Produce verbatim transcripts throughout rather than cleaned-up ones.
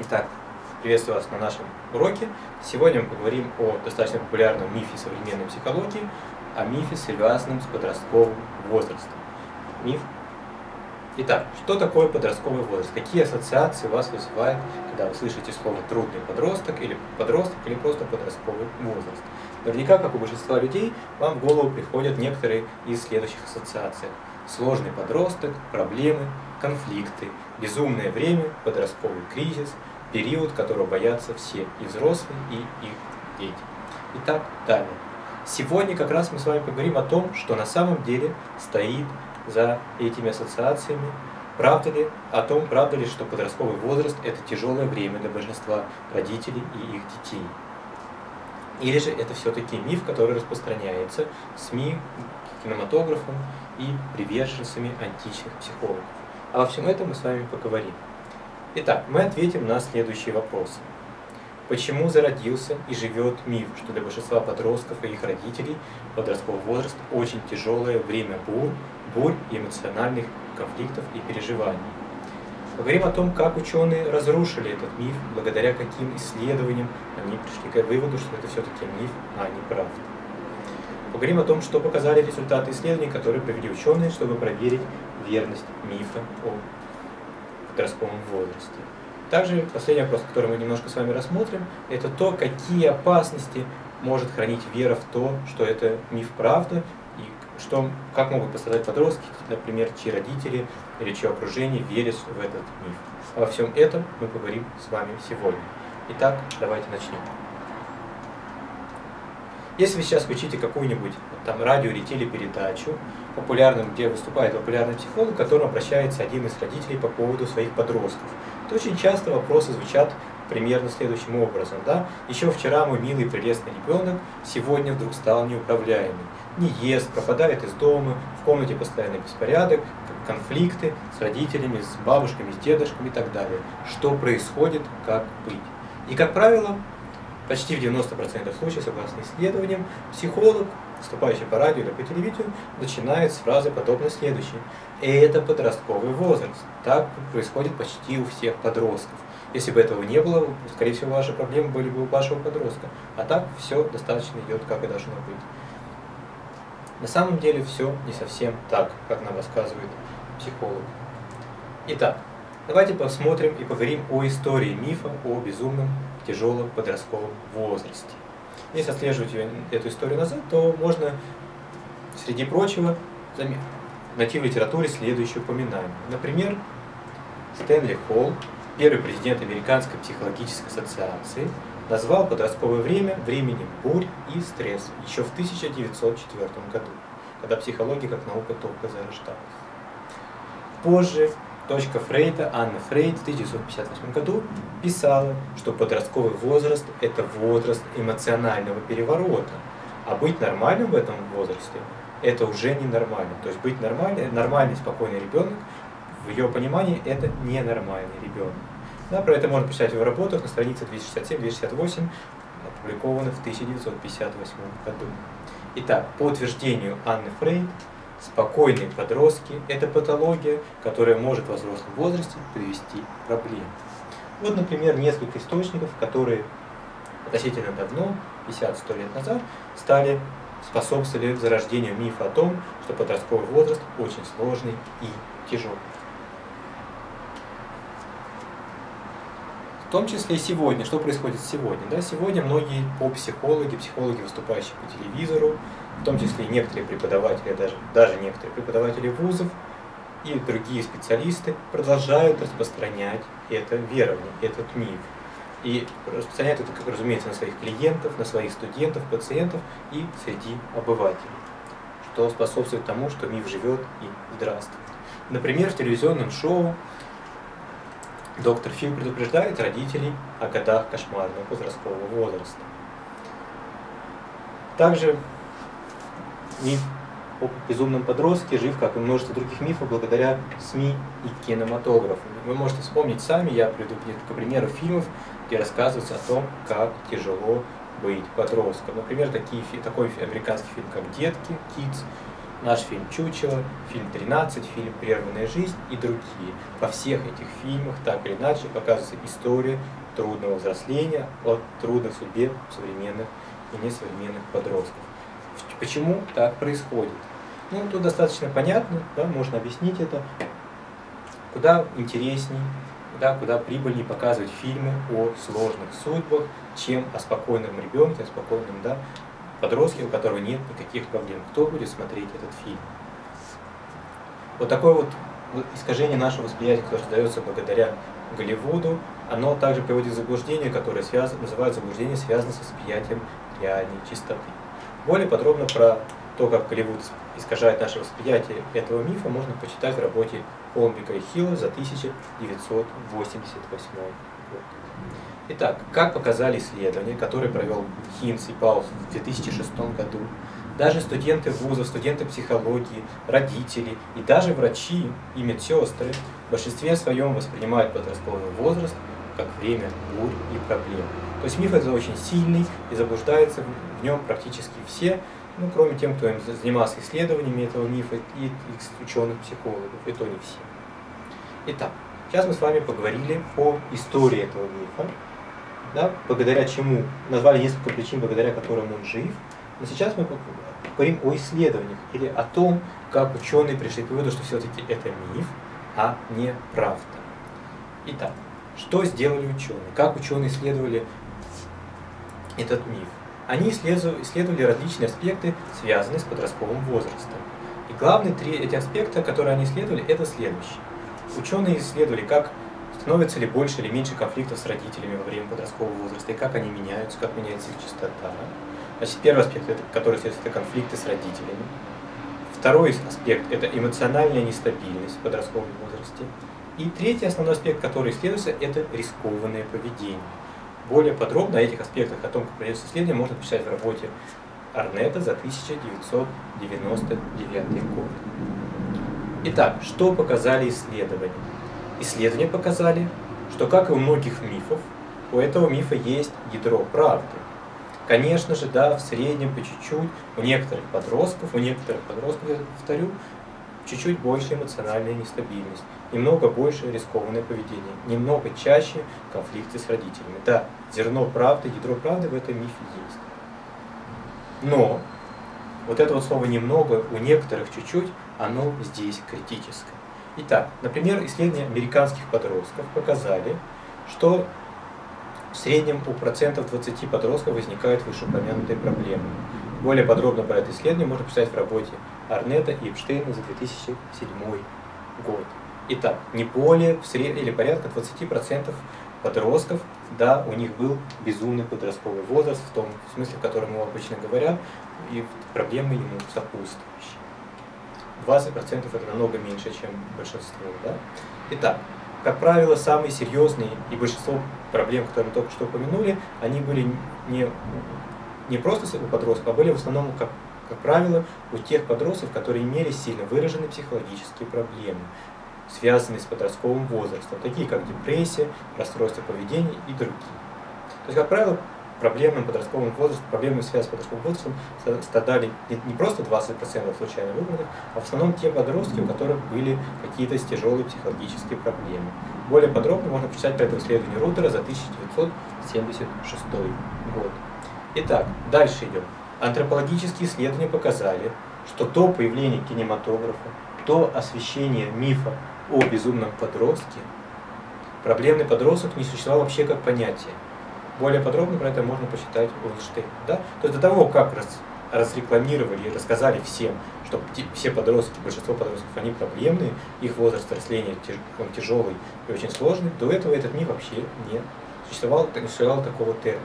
Итак, приветствую вас на нашем уроке. Сегодня мы поговорим о достаточно популярном мифе современной психологии, о мифе, связанном с подростковым возрастом. Миф. Итак, что такое подростковый возраст? Какие ассоциации вас вызывает, когда вы слышите слово «трудный подросток» или «подросток» или просто «подростковый возраст»? Наверняка, как у большинства людей, вам в голову приходят некоторые из следующих ассоциаций. Сложный подросток, проблемы, конфликты, безумное время, подростковый кризис, период, которого боятся все, и взрослые, и их дети. Итак, далее. Сегодня как раз мы с вами поговорим о том, что на самом деле стоит за этими ассоциациями, правда ли, о том, правда ли, что подростковый возраст – это тяжелое время для большинства родителей и их детей. Или же это все-таки миф, который распространяется СМИ, кинематографом и приверженцами античных психологов. А во всем этом мы с вами поговорим. Итак, мы ответим на следующие вопросы. Почему зародился и живет миф, что для большинства подростков и их родителей подростковый возраст – очень тяжелое время бурь, бурь эмоциональных конфликтов и переживаний? Поговорим о том, как ученые разрушили этот миф, благодаря каким исследованиям они пришли к выводу, что это все-таки миф, а не правда. Поговорим о том, что показали результаты исследований, которые провели ученые, чтобы проверить верность мифа о подростковом возрасте. Также последний вопрос, который мы немножко с вами рассмотрим, это то, какие опасности может хранить вера в то, что это миф правда, и что, как могут пострадать подростки, например, чьи родители или чье окружение верят в этот миф. Обо всем этом мы поговорим с вами сегодня. Итак, давайте начнем. Если вы сейчас включите какую-нибудь там радио или телепередачу, популярную, где выступает популярный психолог, к которому обращается один из родителей по поводу своих подростков, то очень часто вопросы звучат примерно следующим образом. Да? Еще вчера мой милый прелестный ребенок сегодня вдруг стал неуправляемым. Не ест, пропадает из дома, в комнате постоянный беспорядок, конфликты с родителями, с бабушками, с дедушками и так далее. Что происходит, как быть? И, как правило, почти в девяноста процентах случаев, согласно исследованиям, психолог, выступающий по радио или по телевидению, начинает с фразы подобно следующей. Это подростковый возраст. Так происходит почти у всех подростков. Если бы этого не было, скорее всего, ваши проблемы были бы у вашего подростка. А так все достаточно идет, как и должно быть. На самом деле все не совсем так, как нам рассказывает психолог. Итак, давайте посмотрим и поговорим о истории мифа о безумном тяжелом подростковом возрасте. Если отслеживать эту историю назад, то можно, среди прочего, найти в литературе следующее упоминание. Например, Стэнли Холл, первый президент Американской психологической ассоциации, назвал подростковое время временем бурь и стресс еще в тысяча девятьсот четвёртом году, когда психология как наука только зарождалась. Позже Точка Фрейда, Анна Фрейд в тысяча девятьсот пятьдесят восьмом году писала, что подростковый возраст – это возраст эмоционального переворота, а быть нормальным в этом возрасте – это уже ненормально. То есть быть нормальным, нормальный, спокойный ребенок, в ее понимании, это ненормальный ребенок. Да, про это можно почитать в ее работах на странице двести шестьдесят семь - двести шестьдесят восемь, опубликованы в тысяча девятьсот пятьдесят восьмом году. Итак, по утверждению Анны Фрейд, спокойные подростки – это патология, которая может во взрослом возрасте привести к проблемам. Вот, например, несколько источников, которые относительно давно, пятьдесят - сто лет назад, стали способствовали зарождению мифа о том, что подростковый возраст очень сложный и тяжелый. В том числе и сегодня. Что происходит сегодня? Да, сегодня многие поп-психологи, психологи, выступающие по телевизору, в том числе и некоторые преподаватели, даже, даже некоторые преподаватели вузов и другие специалисты продолжают распространять это верование, этот миф. И распространяют это, как разумеется, на своих клиентов, на своих студентов, пациентов и среди обывателей, что способствует тому, что миф живет и здравствует. Например, в телевизионном шоу «Доктор Фил» предупреждает родителей о годах кошмарного подросткового возраста. Также миф о безумном подростке жив, как и множество других мифов, благодаря СМИ и кинематографу. Вы можете вспомнить сами, я приведу к примеру фильмов, где рассказывается о том, как тяжело быть подростком. Например, такие, такой американский фильм, как «Детки», «Кидз», Наш фильм «Чучело», фильм «Тринадцать», фильм «Прерванная жизнь» и другие. Во всех этих фильмах так или иначе показывается история трудного взросления, от трудной судьбе современных и несовременных подростков. Почему так происходит? Ну, тут достаточно понятно, да, можно объяснить это. Куда интересней, да, куда прибыльнее показывать фильмы о сложных судьбах, чем о спокойном ребенке, о спокойном, да, подростке, у которого нет никаких проблем. Кто будет смотреть этот фильм? Вот такое вот искажение нашего восприятия, которое создается благодаря Голливуду, оно также приводит к заблуждению, которое связано, называют заблуждение, связанное с восприятием реальной чистоты. Более подробно про то, как Голливуд искажает наше восприятие этого мифа, можно почитать в работе Холмбика и Хилла за тысяча девятьсот восемьдесят восьмой год. Итак, как показали исследования, которые провел Хинс и Паус в две тысячи шестом году, даже студенты вузов, студенты психологии, родители и даже врачи и медсестры в большинстве своем воспринимают подростковый возраст как время бурь и проблем. То есть миф это очень сильный и заблуждаются в нем практически все, ну, кроме тем, кто им занимался исследованиями этого мифа, и ученых-психологов, и то не все. Итак, сейчас мы с вами поговорили о истории этого мифа, да, благодаря чему, назвали несколько причин, благодаря которым он жив, но сейчас мы поговорим о исследованиях или о том, как ученые пришли к выводу, что все-таки это миф, а не правда. Итак, что сделали ученые? Как ученые исследовали этот миф? Они исследовали различные аспекты, связанные с подростковым возрастом. И главные три эти аспекта, которые они исследовали, это следующие. Ученые исследовали, как становится ли больше или меньше конфликтов с родителями во время подросткового возраста, и как они меняются, как меняется их частота. Значит, первый аспект, который исследуется, это конфликты с родителями. Второй аспект – это эмоциональная нестабильность в подростковом возрасте. И третий основной аспект, который исследуется, это рискованное поведение. Более подробно о этих аспектах, о том, как проводится исследование, можно почитать в работе Арнета за тысяча девятьсот девяносто девятый год. Итак, что показали исследования? Исследования показали, что, как и у многих мифов, у этого мифа есть ядро правды. Конечно же, да, в среднем по чуть-чуть, у некоторых подростков, у некоторых подростков, я повторю, чуть-чуть больше эмоциональная нестабильность, немного больше рискованное поведение, немного чаще конфликты с родителями. Да, зерно правды, ядро правды в этом мифе есть. Но вот это вот слово «немного», у некоторых чуть-чуть, оно здесь критическое. Итак, например, исследования американских подростков показали, что в среднем у процентов двадцати подростков возникают вышеупомянутые проблемы. Более подробно про это исследование можно почитать в работе Арнета и Эпштейна за две тысячи седьмой год. Итак, не более в сред... или порядка двадцати процентов подростков, да, у них был безумный подростковый возраст, в том смысле, в котором его обычно говорят, и проблемы ему сопутствующие. двадцать процентов это намного меньше, чем большинство. Да? Итак, как правило, самые серьезные и большинство проблем, которые мы только что упомянули, они были не, не просто у подростков, а были в основном, как, как правило, у тех подростков, которые имели сильно выраженные психологические проблемы, связанные с подростковым возрастом, такие как депрессия, расстройство поведения и другие. То есть, как правило, проблемы подросткового возраста, проблемы, связанные с подростковым возрастом, страдали не просто двадцать процентов случайно выбранных, а в основном те подростки, у которых были какие-то тяжелые психологические проблемы. Более подробно можно почитать про это исследование Рутера за тысяча девятьсот семьдесят шестой год. Итак, дальше идем. Антропологические исследования показали, что до появления кинематографа, до освещения мифа о безумном подростке, проблемный подросток не существовал вообще как понятие. Более подробно про это можно почитать у Эпштейна. Да? То есть до того, как раз, разрекламировали и рассказали всем, что все подростки, большинство подростков, они проблемные, их возраст взросления тяж, он тяжелый и очень сложный, до этого этот миф вообще не существовал, не существовал такого термина.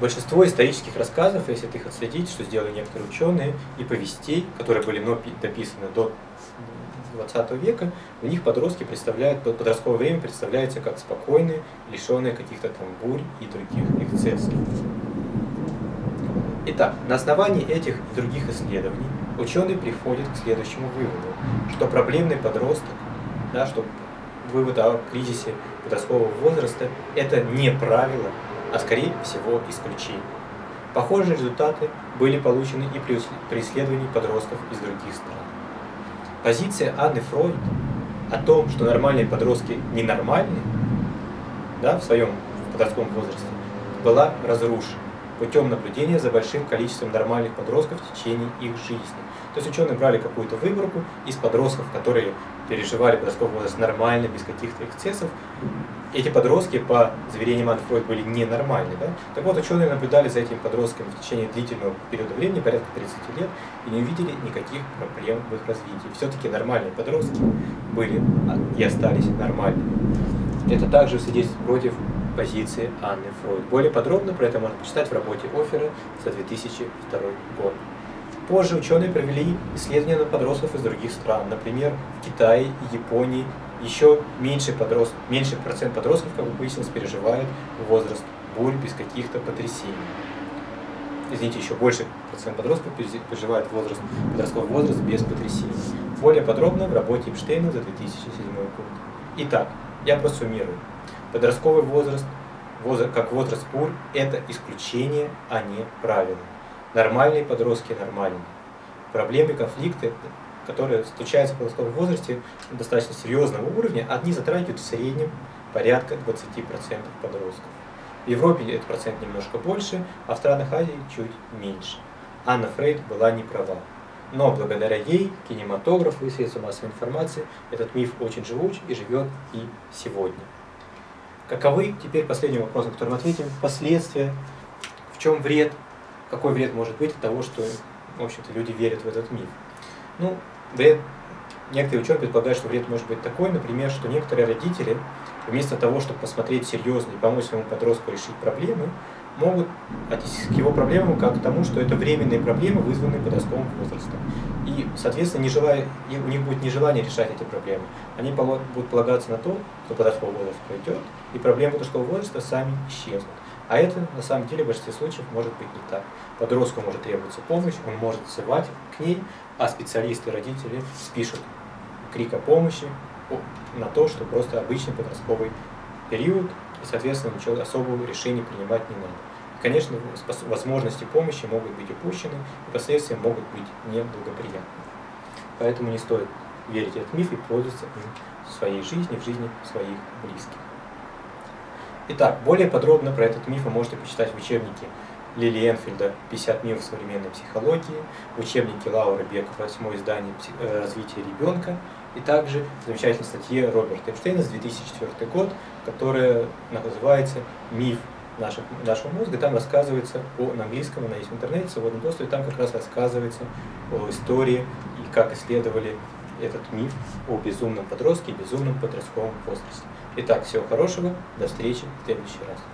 Большинство исторических рассказов, если их отследить, что сделали некоторые ученые, и повестей, которые были дописаны до двадцатого века, у них подростки представляют, подростковое время представляется как спокойные, лишенные каких-то там бурь и других эксцессов. Итак, на основании этих и других исследований ученые приходят к следующему выводу, что проблемный подросток, да, что вывод о кризисе подросткового возраста, это не правило, а скорее всего исключение. Похожие результаты были получены и при преследовании подростков из других стран. Позиция Анны Фрейд о том, что нормальные подростки ненормальны, да, в своем подростковом возрасте, была разрушена путем наблюдения за большим количеством нормальных подростков в течение их жизни. То есть ученые брали какую-то выборку из подростков, которые переживали подростковый возраст нормально, без каких-то эксцессов. Эти подростки, по заверениям Анны Фрейд, были ненормальны. Да? Так вот, ученые наблюдали за этими подростками в течение длительного периода времени, порядка тридцати лет, и не увидели никаких проблем в их развитии. Все-таки нормальные подростки были и остались нормальными. Это также свидетельствует против позиции Анны Фрейд. Более подробно про это можно почитать в работе Офера за две тысячи второй год. Позже ученые провели исследования на подростков из других стран, например, в Китае и Японии. Еще меньше, подрост... меньше процент подростков, как выяснилось, переживает возраст бурь без каких-то потрясений. Извините, еще больше процент подростков переживает возраст, подростковый возраст без потрясений. Более подробно в работе Эпштейна за две тысячи седьмой год. Итак, я просуммирую. Подростковый возраст, возраст как возраст бурь, это исключение, а не правило. Нормальные подростки нормальные. Проблемы, конфликты, которые случаются в подростковом возрасте на достаточно серьезного уровня, одни затрагивают в среднем порядка двадцати процентов подростков. В Европе этот процент немножко больше, а в странах Азии чуть меньше. Анна Фрейд была не права. Но благодаря ей, кинематографу и средствам массовой информации, этот миф очень живуч и живет и сегодня. Каковы, теперь последний вопрос, на который мы ответим, последствия, в чем вред, какой вред может быть от того, что, в общем-то, люди верят в этот миф. Ну, вред, некоторые ученые предполагают, что вред может быть такой, например, что некоторые родители, вместо того, чтобы посмотреть серьезно и помочь своему подростку решить проблемы, могут отнестись к его проблемам как к тому, что это временные проблемы, вызванные подростковым возрастом. И, соответственно, не желая, у них будет нежелание решать эти проблемы. Они будут полагаться на то, что подростковый возраст пройдет, и проблемы подросткового возраста сами исчезнут. А это, на самом деле, в большинстве случаев может быть не так. Подростку может требоваться помощь, он может взывать к ней, а специалисты, родители спишут крик о помощи на то, что просто обычный подростковый период, и, соответственно, ничего особого решения принимать не надо. И, конечно, возможности помощи могут быть упущены, и последствия могут быть неблагоприятны. Поэтому не стоит верить в этот миф и пользоваться им в своей жизни, в жизни своих близких. Итак, более подробно про этот миф вы можете почитать в учебнике Лили Энфельда «пятьдесят мифов современной психологии», в учебнике Лауры Беков «Восьмое издание развития ребенка» и также в замечательной статье Роберта Эпштейна с две тысячи четвёртый год, которая называется «Миф наших, нашего мозга». Там рассказывается о, на английском, она есть в интернете, в свободном доступе, там как раз рассказывается о истории и как исследовали этот миф о безумном подростке и безумном подростковом возрасте. Итак, всего хорошего, до встречи в следующий раз.